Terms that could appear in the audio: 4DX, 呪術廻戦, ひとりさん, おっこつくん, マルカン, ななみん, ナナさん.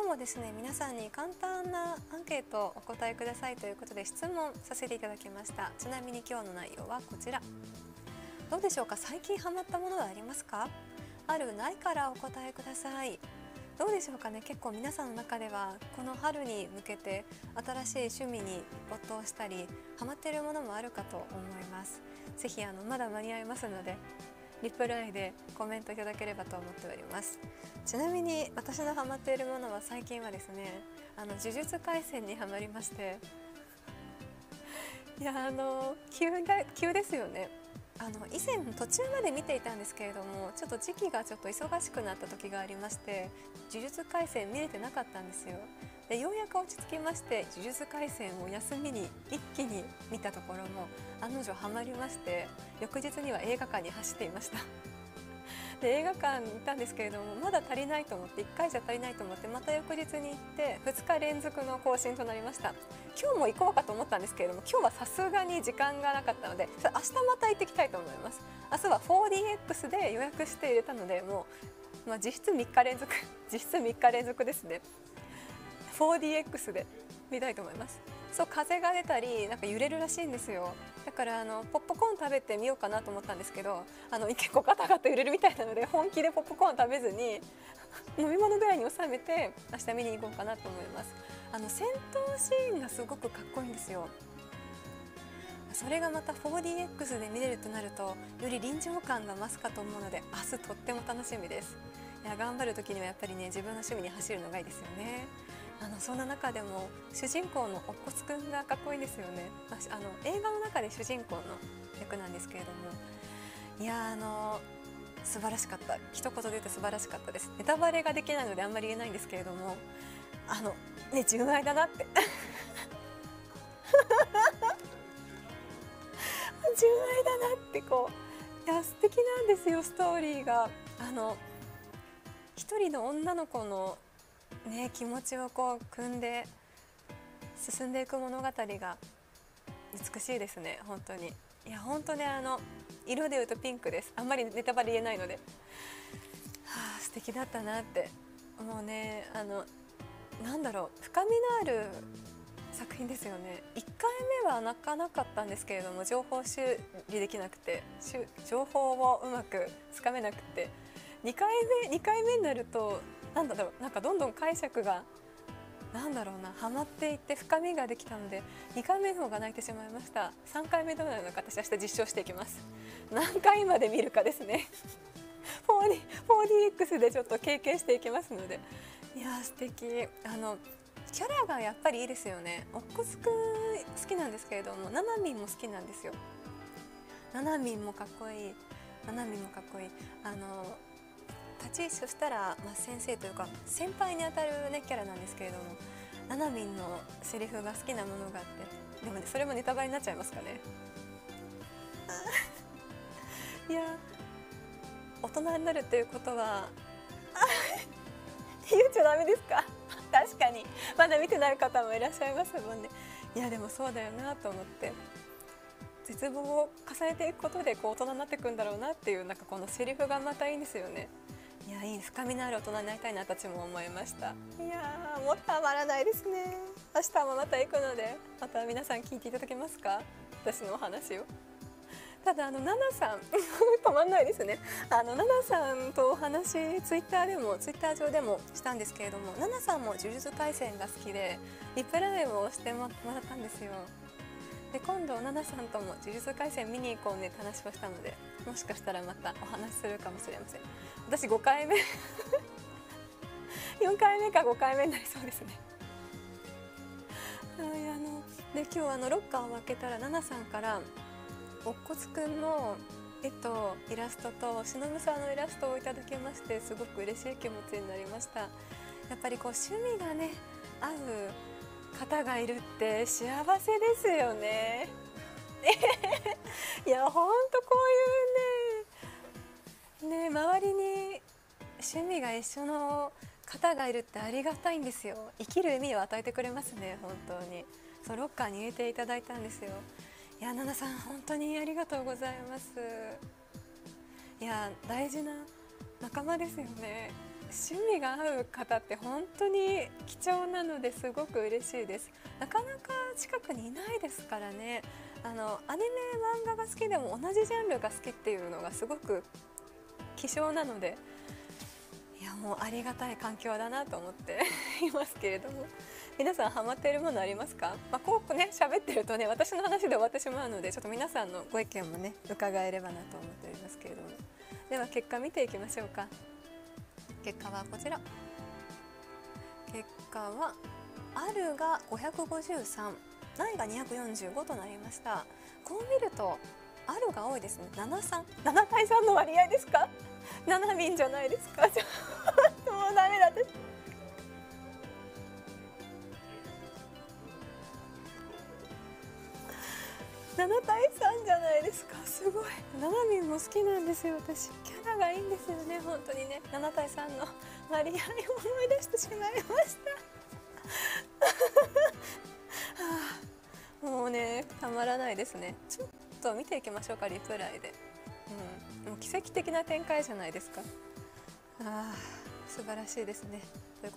今日もですね、皆さんに簡単なアンケートをお答えくださいということで質問させていただきました。ちなみに今日の内容はこちら。どうでしょうか、最近ハマったものはありますか？あるないからお答えください。どうでしょうかね、結構皆さんの中ではこの春に向けて新しい趣味に没頭したりハマっているものもあるかと思います。ぜひまだ間に合いますのでリプライでコメントいただければと思っております。ちなみに私のハマっているものは最近はですね、呪術廻戦にハマりまして、いや急ですよね。以前途中まで見ていたんですけれども、ちょっと時期がちょっと忙しくなった時がありまして、呪術廻戦見れてなかったんですよ。でようやく落ち着きまして、呪術廻戦を休みに一気に見たところも案の定ハマりまして、翌日には映画館に走っていました。で映画館に行ったんですけれども、まだ足りないと思って、1回じゃ足りないと思ってまた翌日に行って2日連続の更新となりました。今日も行こうかと思ったんですけれども、今日はさすがに時間がなかったので、明日また行ってきたいと思います。明日は 4DX で予約して入れたので、もう、実質3日連続ですね。 4DX で見たいと思います。そう、風が出たりなんか揺れるらしいんですよ。だからポップコーン食べてみようかなと思ったんですけど、結構ガタガタ揺れるみたいなので、本気でポップコーン食べずに飲み物ぐらいに収めて明日見に行こうかなと思います。戦闘シーンがすごくかっこいいんですよ。それがまた 4DX で見れるとなると、より臨場感が増すかと思うので、明日とっても楽しみです。いや、頑張る時にはやっぱりね、自分の趣味に走るのがいいですよね。そんな中でも主人公のおっこつくんがかっこいいんですよね。映画の中で主人公の役なんですけれども、いや素晴らしかった。一言で言って素晴らしかったです。ネタバレができないのであんまり言えないんですけれども、ね、純愛だなって純愛だなって、こう、いや素敵なんですよ、ストーリーが。一人の女の子のね、気持ちをこう組んで進んでいく物語が美しいですね、本当に。いや本当ね、色で言うとピンクです。あんまりネタバレ言えないので、はあ、素敵だったなって。もうね、なんだろう、深みのある作品ですよね。1回目は泣かなかったんですけれども、情報修理できなくて、情報をうまくつかめなくて、2回目になるとなんだろう、なんかどんどん解釈がなんだろうな、ハマっていって深みができたので、2回目の方が泣いてしまいました。3回目どうなるのか、私は明日実証していきます。何回まで見るかですね。4DX でちょっと経験していきますので。いや素敵。キャラがやっぱりいいですよね。おっこつくん好きなんですけれども、ななみんも好きなんですよ。ななみんもかっこいい。ななみんもかっこいい。立ち位置としたら、まあ、先生というか先輩にあたる、ね、キャラなんですけれども、ななみんのセリフが好きなものがあって、でも、ね、それもネタバレになっちゃいますかね。いや大人になるということは言っちゃダメですか。確かにまだ見てない方もいらっしゃいますもんね。いやでもそうだよなと思って、絶望を重ねていくことでこう大人になっていくんだろうなっていう、なんかこのセリフがまたいいんですよね。いや、いい深みのある大人になりたいな、私も思いました。いやもうたまらないですね。明日もまた行くので、また皆さん聞いていただけますか、私のお話を。ただナナさん止まんないですね。ナナさんとお話、ツイッター上でもしたんですけれども、ナナさんも呪術廻戦が好きでリプライをしてもらったんですよ。で今度ナナさんとも呪術廻戦見に行こうねって話をしたので、もしかしたらまたお話するかもしれません。私5回目4回目か5回目になりそうですね。はい、で今日ロッカーを開けたら、ナナさんからおっこつくんの絵とイラストとしのぶさんのイラストをいただきまして、すごく嬉しい気持ちになりました。やっぱりこう趣味がね合う方がいるって幸せですよね。いやほんとこういうね、周りに趣味が一緒の方がいるってありがたいんですよ。生きる意味を与えてくれますね、本当に。そう、ロッカーに入れていただいたんですよ。いや、ナナさん本当にありがとうございます。いや大事な仲間ですよね。趣味が合う方って本当に貴重なのですごく嬉しいです。なかなか近くにいないですからね。アニメ漫画が好きでも同じジャンルが好きっていうのがすごく希少なので、いやもうありがたい環境だなと思っていますけれども、皆さんハマっているものありますか？まあ、こうね喋ってるとね私の話で終わってしまうので、ちょっと皆さんのご意見もね伺えればなと思っておりますけれども、では結果見ていきましょうか。結果はこちら。結果はあるが553、ないが245となりました。こう見るとあるが多いですね。7対3の割合ですか？7人じゃないですか？ちょっともうダメだです。7対3じゃないですか。すごい。ななみんも好きなんですよ。私キャラがいいんですよね。本当にね。7対3の割合を思い出してしまいました。はあ、もうねたまらないですね。ちょっと見ていきましょうか、リプライで。うん、もう奇跡的な展開じゃないですか。ああ、素晴らしいですね。ということ